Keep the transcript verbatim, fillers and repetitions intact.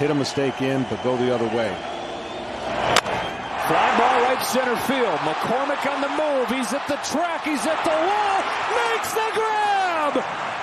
hit a mistake in, but go the other way. Fly ball right center field. McCormick on the move. He's at the track. He's at the wall. Makes the grab.